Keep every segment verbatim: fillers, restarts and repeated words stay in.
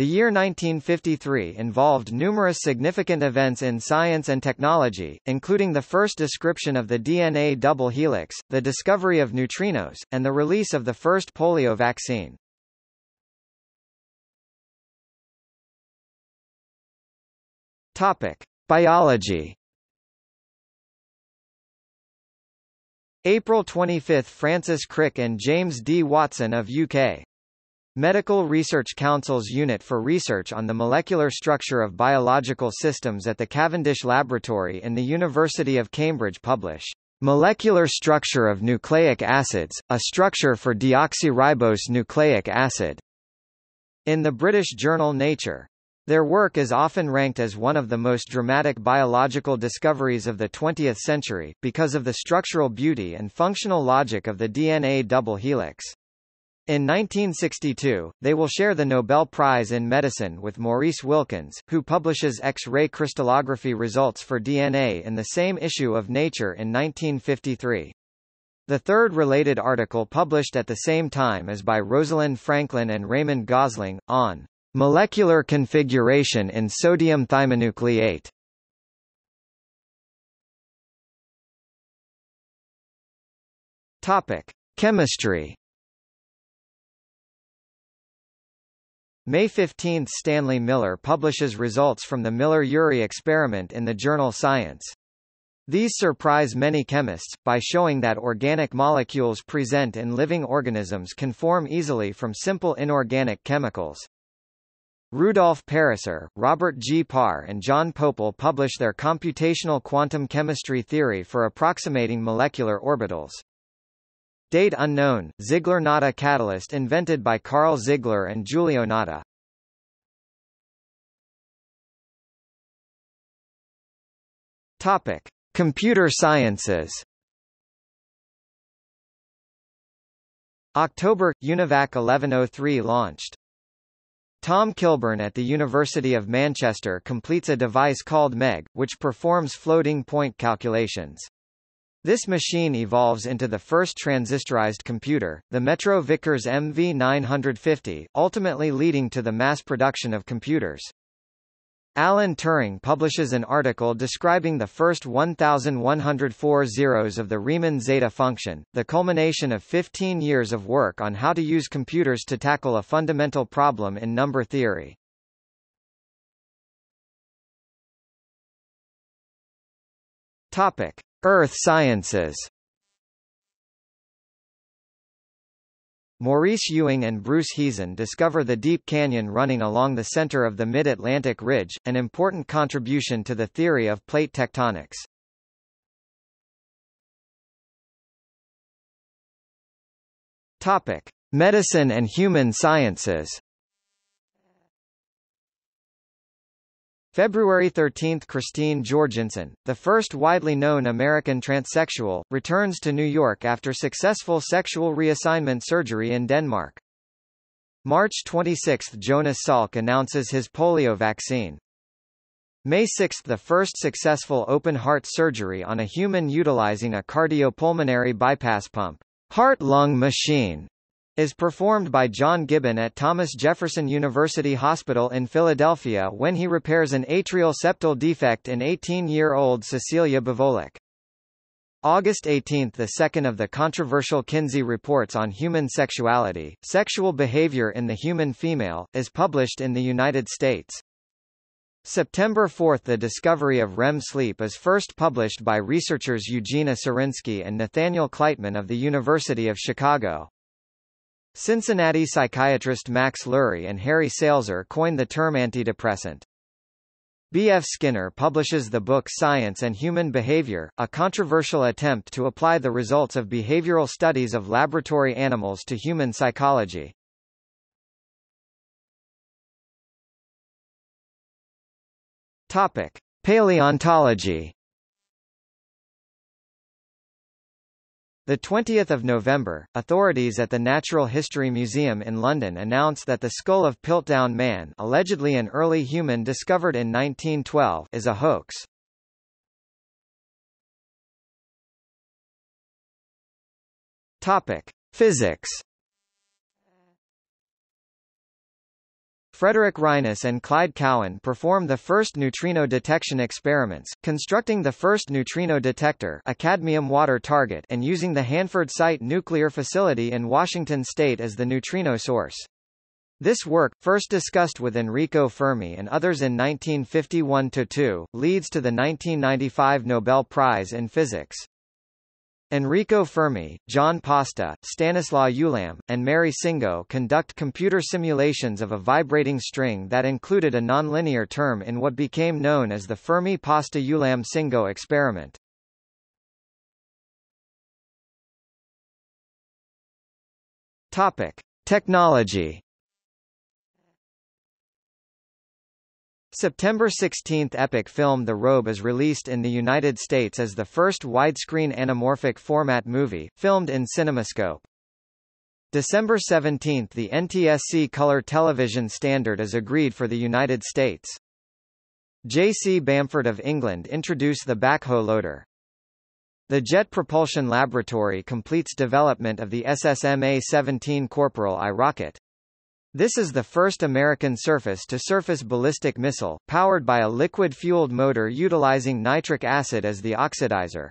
The year nineteen fifty-three involved numerous significant events in science and technology, including the first description of the D N A double helix, the discovery of neutrinos, and the release of the first polio vaccine. Topic: Biology. April twenty-fifth, Francis Crick and James D. Watson of U K Medical Research Council's Unit for Research on the Molecular Structure of Biological Systems at the Cavendish Laboratory in the University of Cambridge publish Molecular Structure of Nucleic Acids, a Structure for Deoxyribose Nucleic Acid in the British journal Nature. Their work is often ranked as one of the most dramatic biological discoveries of the twentieth century, because of the structural beauty and functional logic of the D N A double helix. In nineteen sixty-two, they will share the Nobel Prize in Medicine with Maurice Wilkins, who publishes X-ray crystallography results for D N A in the same issue of Nature in nineteen fifty-three. The third related article published at the same time is by Rosalind Franklin and Raymond Gosling, on molecular configuration in sodium thymonucleate. Topic: Chemistry. May fifteenth, Stanley Miller publishes results from the Miller-Urey experiment in the journal Science. These surprise many chemists, by showing that organic molecules present in living organisms can form easily from simple inorganic chemicals. Rudolf Pariser, Robert G. Parr and John Pople publish their computational quantum chemistry theory for approximating molecular orbitals. Date unknown, Ziegler-Natta catalyst invented by Carl Ziegler and Giulio Natta. Topic: Computer Sciences. October, UNIVAC eleven oh three launched. Tom Kilburn at the University of Manchester completes a device called MEG, which performs floating point calculations. This machine evolves into the first transistorized computer, the Metro Vickers M V nine fifty, ultimately leading to the mass production of computers. Alan Turing publishes an article describing the first one thousand one hundred four zeros of the Riemann zeta function, the culmination of fifteen years of work on how to use computers to tackle a fundamental problem in number theory. Topic: Earth Sciences. Maurice Ewing and Bruce Heezen discover the deep canyon running along the center of the Mid-Atlantic Ridge, an important contribution to the theory of plate tectonics. Topic: Medicine and Human Sciences. February thirteenth, Christine Jorgensen, the first widely known American transsexual, returns to New York after successful sexual reassignment surgery in Denmark. March twenty-sixth, Jonas Salk announces his polio vaccine. May sixth, the first successful open-heart surgery on a human utilizing a cardiopulmonary bypass pump, heart-lung machine, is performed by John Gibbon at Thomas Jefferson University Hospital in Philadelphia when he repairs an atrial septal defect in eighteen-year-old Cecilia Bavolek. August eighteenth, the second of the controversial Kinsey reports on human sexuality, Sexual Behavior in the Human Female, is published in the United States. September fourth, the discovery of REM sleep is first published by researchers Eugenia Sarnoff and Nathaniel Kleitman of the University of Chicago. Cincinnati psychiatrist Max Lurie and Harry Salzer coined the term antidepressant. B F Skinner publishes the book Science and Human Behavior, a controversial attempt to apply the results of behavioral studies of laboratory animals to human psychology. Topic: Paleontology. The twentieth of November, authorities at the Natural History Museum in London announce that the skull of Piltdown Man, allegedly an early human discovered in nineteen twelve, is a hoax. Topic: Physics. Frederick Rhinus and Clyde Cowan perform the first neutrino detection experiments, constructing the first neutrino detector, a cadmium water target, and using the Hanford Site nuclear facility in Washington state as the neutrino source. This work, first discussed with Enrico Fermi and others in nineteen fifty-one to two, leads to the nineteen ninety-five Nobel Prize in Physics. Enrico Fermi, John Pasta, Stanislaw Ulam, and Mary Singo conduct computer simulations of a vibrating string that included a nonlinear term in what became known as the Fermi-Pasta-Ulam-Singo experiment. Topic: Technology. September sixteenth epic film The Robe is released in the United States as the first widescreen anamorphic format movie, filmed in CinemaScope. December seventeenth the N T S C color television standard is agreed for the United States. J C Bamford of England introduced the backhoe loader. The Jet Propulsion Laboratory completes development of the S S M A seventeen Corporal I rocket. This is the first American surface-to-surface ballistic missile, powered by a liquid-fueled motor utilizing nitric acid as the oxidizer.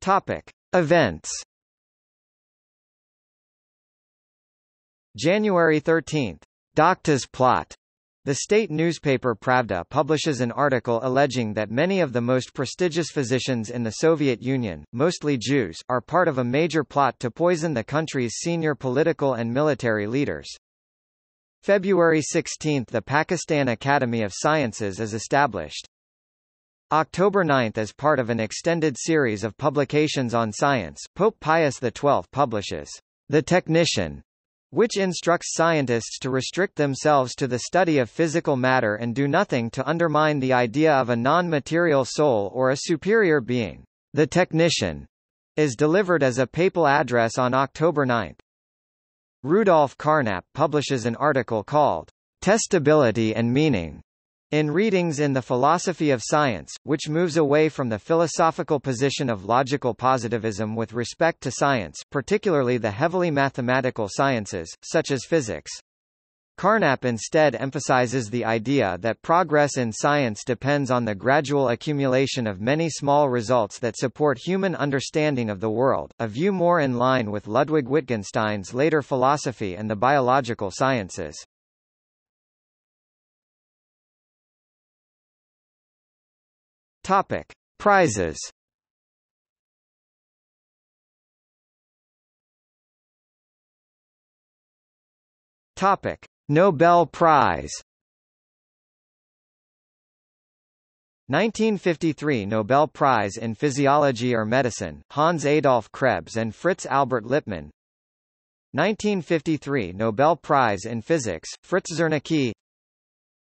Topic: Events. January thirteenth, Docta's plot. The state newspaper Pravda publishes an article alleging that many of the most prestigious physicians in the Soviet Union, mostly Jews, are part of a major plot to poison the country's senior political and military leaders. February sixteenth the Pakistan Academy of Sciences is established. October ninth as part of an extended series of publications on science, Pope Pius the twelfth publishes The Technician, which instructs scientists to restrict themselves to the study of physical matter and do nothing to undermine the idea of a non-material soul or a superior being. The Technician is delivered as a papal address on October ninth. Rudolf Carnap publishes an article called Testability and Meaning in Readings in the Philosophy of Science, which moves away from the philosophical position of logical positivism with respect to science, particularly the heavily mathematical sciences, such as physics. Carnap instead emphasizes the idea that progress in science depends on the gradual accumulation of many small results that support human understanding of the world, a view more in line with Ludwig Wittgenstein's later philosophy and the biological sciences. Topic: Prizes. Topic: Nobel Prize. nineteen fifty-three Nobel Prize in Physiology or Medicine, Hans Adolf Krebs and Fritz Albert Lippmann. nineteen fifty-three Nobel Prize in Physics, Fritz Zernike.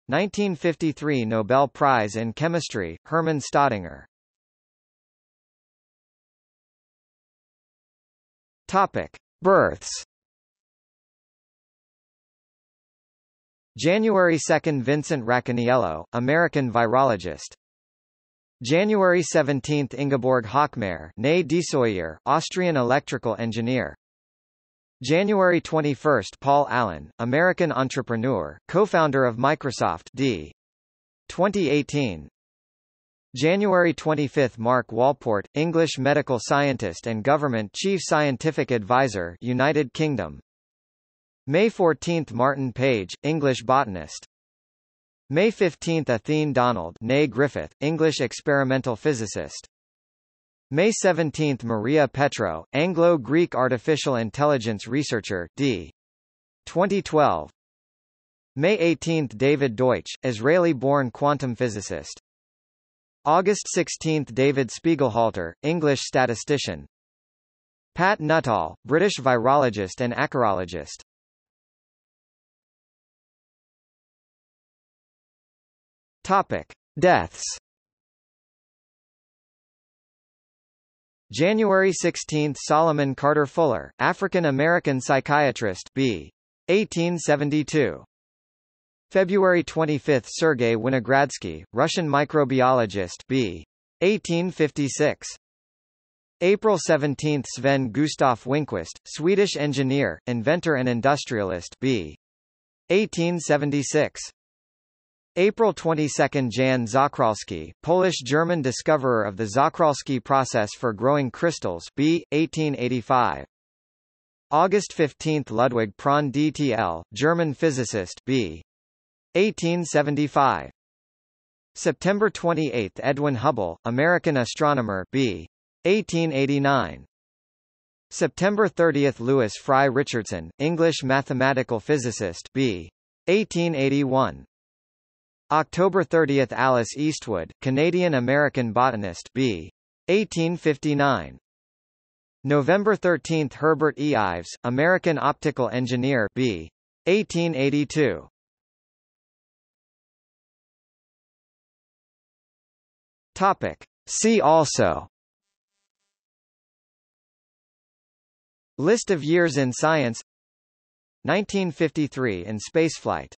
nineteen fifty-three Nobel Prize in Chemistry, Hermann Staudinger. Topic: Births. January second Vincent Racaniello, American virologist. January seventeenth Ingeborg Hochmair, née Desoyer, Austrian electrical engineer. January twenty-first Paul Allen, American entrepreneur, co-founder of Microsoft d. twenty eighteen. January twenty-fifth Mark Walport, English medical scientist and government chief scientific advisor, United Kingdom. May fourteenth Martin Page, English botanist. May fifteenth Athene Donald, née Griffith, English experimental physicist. May seventeenth Maria Petro, Anglo-Greek artificial intelligence researcher, d. twenty twelve. May eighteenth David Deutsch, Israeli-born quantum physicist. August sixteenth David Spiegelhalter, English statistician. Pat Nuttall, British virologist and acarologist. Topic: Deaths. January sixteenth Solomon Carter Fuller, African-American psychiatrist, b. eighteen seventy-two. February twenty-fifth Sergei Winogradsky, Russian microbiologist, b. eighteen fifty-six. April seventeenth, Sven Gustav Winquist, Swedish engineer, inventor and industrialist, b. eighteen seventy-six. April twenty-second, Jan Zakralsky, Polish-German discoverer of the Zakralsky process for growing crystals, b. eighteen eighty-five. August fifteenth, Ludwig Prahn D T L, German physicist, b. eighteen seventy-five. September twenty-eighth, Edwin Hubble, American astronomer, b. eighteen eighty-nine. September thirtieth, Louis Fry Richardson, English mathematical physicist, b. eighteen eighty-one. October thirtieth, Alice Eastwood, Canadian-American botanist, b. eighteen fifty-nine. November thirteenth, Herbert E. Ives, American optical engineer, b. eighteen eighty-two. Topic. See also: List of years in science, nineteen fifty-three in spaceflight.